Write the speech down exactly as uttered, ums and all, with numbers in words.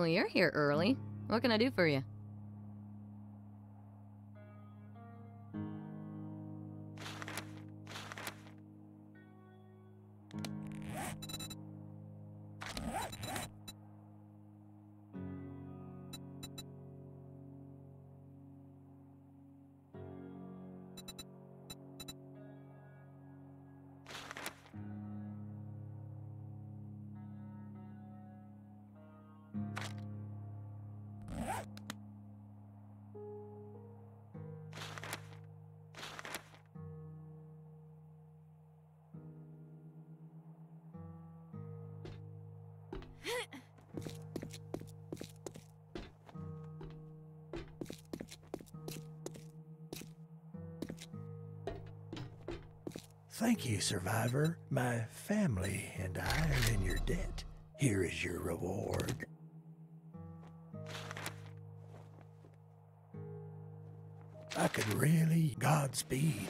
Well, you're here early. What can I do for you? Thank you, survivor. My family and I are in your debt. Here is your reward. I could really Godspeed.